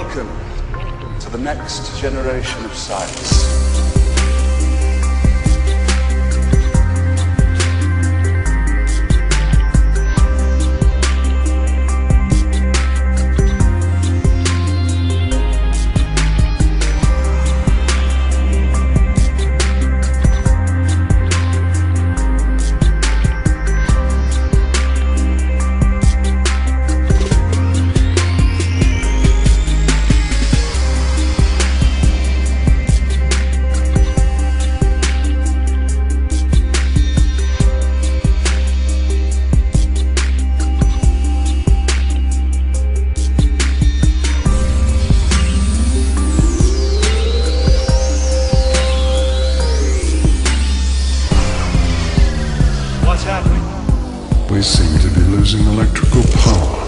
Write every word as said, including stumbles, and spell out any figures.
Welcome to the next generation of science. We seem to be losing electrical power.